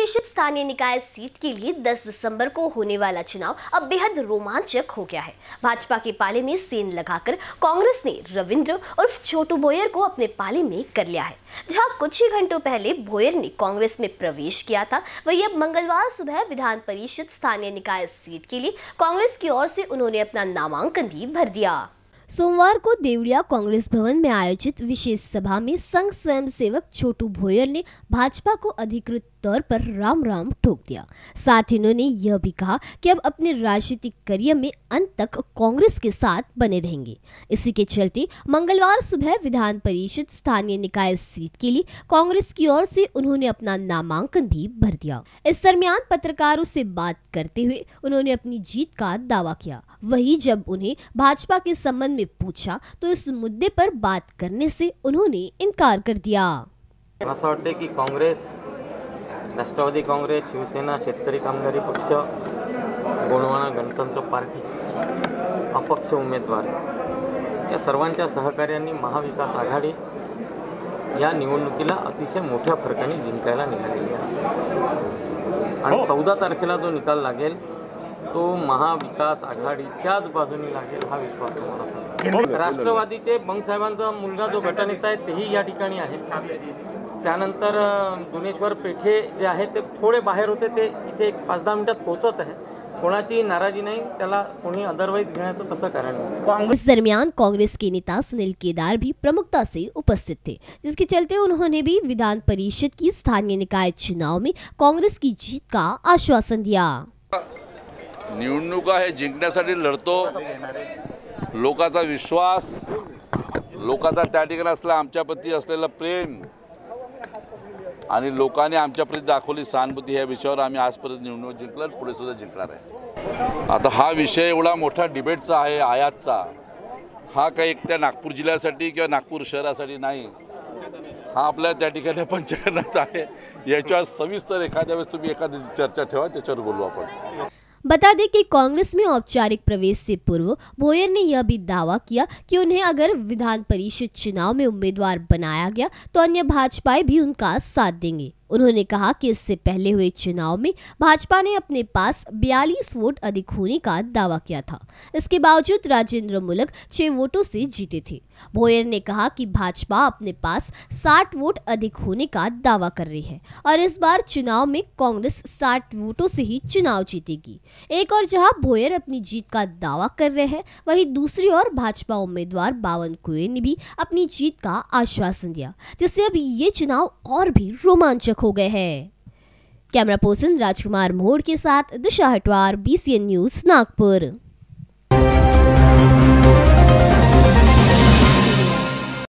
परिषद स्थानीय निकाय सीट के लिए 10 दिसंबर को होने वाला चुनाव अब बेहद रोमांचक हो गया है। भाजपा के पाले में सेन लगाकर कांग्रेस ने रविंद्र उर्फ छोटू भोयर को अपने पाले में कर लिया है। जहां कुछ ही घंटों पहले भोयर ने कांग्रेस में प्रवेश किया था, वहीं अब मंगलवार सुबह विधान परिषद स्थानीय निकाय सीट के लिए कांग्रेस की ओर से उन्होंने अपना नामांकन भी भर दिया। सोमवार को देवड़िया कांग्रेस भवन में आयोजित विशेष सभा में संघ स्वयंसेवक छोटू भोयर ने भाजपा को अधिकृत तौर पर राम राम ठोक दिया। साथ ही उन्होंने यह भी कहा कि अब अपने राजनीतिक करियर में अंत तक कांग्रेस के साथ बने रहेंगे। इसी के चलते मंगलवार सुबह विधान परिषद स्थानीय निकाय सीट के लिए कांग्रेस की ओर से उन्होंने अपना नामांकन भी भर दिया। इस दरमियान पत्रकारों से बात करते हुए उन्होंने अपनी जीत का दावा किया। वहीं जब उन्हें भाजपा के संबंध में पूछा तो इस मुद्दे पर बात करने से उन्होंने इनकार कर दिया। कांग्रेस राष्ट्रवादी काँग्रेस शिवसेना शेतकरी कामगारी पक्ष गोंडवाना गणतंत्र पार्टी अपक्ष उमेदवार या सर्वांच्या सहकार्यांनी महाविकास आघाडी या निवडणुकीला अतिशय मोठ्या फरकाने जिंकायला निघालेली आहे आणि 14 तारखेला जो निकाल लागेल तो महाविकास आघाडीच्याच बाजूने लागेल हा विश्वास तुम्हाला सांगतो। राष्ट्रवादीचे बंगसाहेबांचा मुलगा जो गटनेता आहे तेही या ठिकाणी आहे। त्यानंतर गुणेश्वर पेठे जे आहे ते थोड़े बाहेर होते, ते इथे एक 5-10 मिनिटात पोहोचत आहे। कोणाची नाराजी नाही, त्याला कोणी अदरवाइज घेण्याचं तसं कारण नाही। इस दरमियान कांग्रेस के नेता सुनील केदार भी प्रमुखता से उपस्थित थे, जिसके चलते उन्होंने भी विधान परिषद की स्थानीय निकाय चुनाव में कांग्रेस की जीत का आश्वासन दिया। निवडणूक आहे, जिंकण्यासाठी लढतो, लोकांचा विश्वास, लोकांचा त्या ठिकाणी असला आमच्याप्रती असलेला प्रेम आणि लोकांनी आमच्याप्रती दाखवली सहानुभूती या विषयावर आम्ही आजपर्यंत निवडणूक जिंकलं, पुढे सुद्धा जिंकणार आहे। आता हा विषय एवढा मोठा डिबेटचा आहे, आयातचा, हा काही एकट्या नागपूर जिल्ह्यासाठी किंवा नागपूर शहरासाठी नाही, हा आपल्या त्या ठिकाणी पंचकरणाचा आहे। याच्यावर सविस्तर एखाद्या वेळेस तुम्ही एखादी चर्चा ठेवा, त्याच्यावर बोलू आपण। बता दें कि कांग्रेस में औपचारिक प्रवेश से पूर्व भोयर ने यह भी दावा किया कि उन्हें अगर विधान परिषद चुनाव में उम्मीदवार बनाया गया तो अन्य भाजपाएं भी उनका साथ देंगे। उन्होंने कहा कि इससे पहले हुए चुनाव में भाजपा ने अपने पास 42 वोट अधिक होने का दावा किया था, इसके बावजूद राजेंद्र मूलक 6 वोटों से जीते थे। भोयर ने कहा कि भाजपा अपने पास 60 वोट अधिक होने का दावा कर रही है और इस बार चुनाव में कांग्रेस 60 वोटों से ही चुनाव जीतेगी। एक और जहाँ भोयर अपनी जीत का दावा कर रहे हैं, वहीं दूसरी ओर भाजपा उम्मीदवार बावन कुएर ने भी अपनी जीत का आश्वासन दिया, जिससे अब ये चुनाव और भी रोमांचक हो गए हैं। कैमरा पर्सन राजकुमार मोड़ के साथ दिशा हटवार, बीसीएन न्यूज़, नागपुर।